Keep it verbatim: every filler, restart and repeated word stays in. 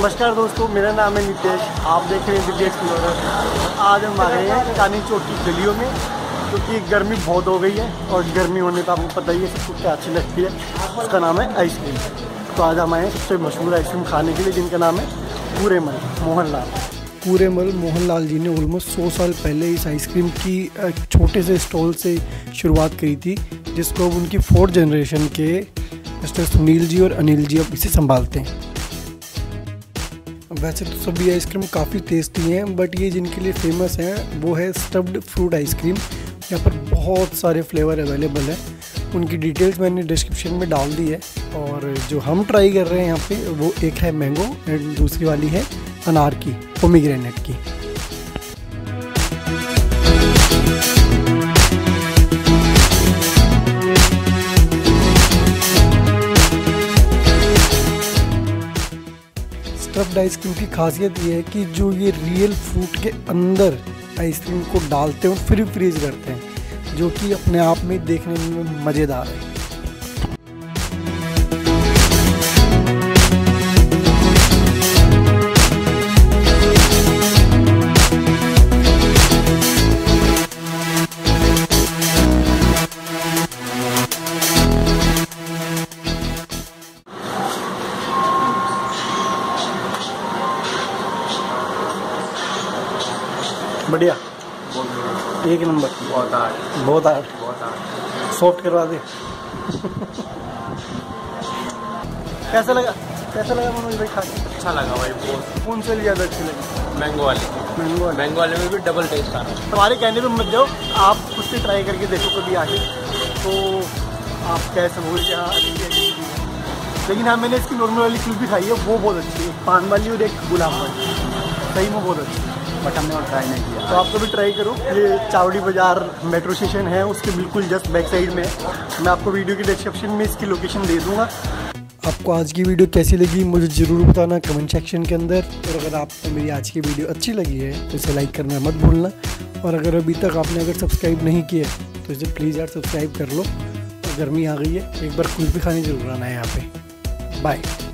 नमस्कार दोस्तों, मेरा नाम है नितेश। आप देख रहे हैं दिव्य एक्सप्लोरर। आज हम आ रहे हैं कानी चोटी गलियों में, क्योंकि गर्मी बहुत हो गई है और गर्मी होने का आपको पता ही है सबको क्या अच्छी लगती है। उसका नाम है आइसक्रीम। तो आज हम आए हैं सबसे मशहूर आइसक्रीम खाने के लिए, जिनका नाम है कुरेमल मोहन लाल। कुरेमल मोहन लाल जी ने ऑलमोस्ट सौ साल पहले इस आइसक्रीम की एक छोटे से स्टॉल से शुरुआत करी थी, जिसको उनकी फोर्थ जनरेशन के मिस्टर सुनील जी और अनिल जी अब इसे संभालते हैं। वैसे तो सभी आइसक्रीम काफ़ी टेस्टी हैं, बट ये जिनके लिए फेमस हैं वो है स्टफ्ड फ्रूट आइसक्रीम। यहाँ पर बहुत सारे फ्लेवर अवेलेबल हैं। उनकी डिटेल्स मैंने डिस्क्रिप्शन में डाल दी है। और जो हम ट्राई कर रहे हैं यहाँ पे, वो एक है मैंगो एंड दूसरी वाली है अनार की, पोमीग्रेनेट की। स्टफ्ड आइसक्रीम की खासियत ये है कि जो ये रियल फ्रूट के अंदर आइसक्रीम को डालते हैं और फिर फ्रीज करते हैं, जो कि अपने आप में देखने में मज़ेदार है। बढ़िया, एक नंबर। बहुत आर्ट बहुत आर्ट बहुत आर्ट सॉफ्ट करवा दे। कैसा लगा कैसा लगा मनोज भाई? खाके अच्छा लगा भाई। बहुत कौन से ज़्यादा अच्छी लगी? मैंगो वाली। मैंगो वाली मैंगो वाले में भी डबल टेस्ट आ रहा है। तुम्हारे कहने पे मत जाओ, आप खुद से ट्राई करके देखो कभी आगे, तो आप कह समझोगे। हाँ, लेकिन हाँ, मैंने इसकी नॉर्मल वाली क्यूब भी खाई है, वो बहुत अच्छी है। पान वाली और एक गुलाब वाली सही में बहुत अच्छी है, बट हमने और ट्राई नहीं किया। तो आप तो भी ट्राई करो। ये चावड़ी बाज़ार मेट्रो स्टेशन है, उसके बिल्कुल जस्ट बैक साइड में। मैं आपको वीडियो की डिस्क्रिप्शन में इसकी लोकेशन दे दूँगा। आपको आज की वीडियो कैसी लगी मुझे ज़रूर बताना कमेंट सेक्शन के अंदर। और अगर आपको मेरी आज की वीडियो अच्छी लगी है तो इसे लाइक करना मत भूलना। और अगर अभी तक आपने अगर सब्सक्राइब नहीं किया तो इसे प्लीज़ यार सब्सक्राइब कर लो। गर्मी आ गई है, एक बार कुछ भी खाने जरूर आना है यहाँ पर। बाय।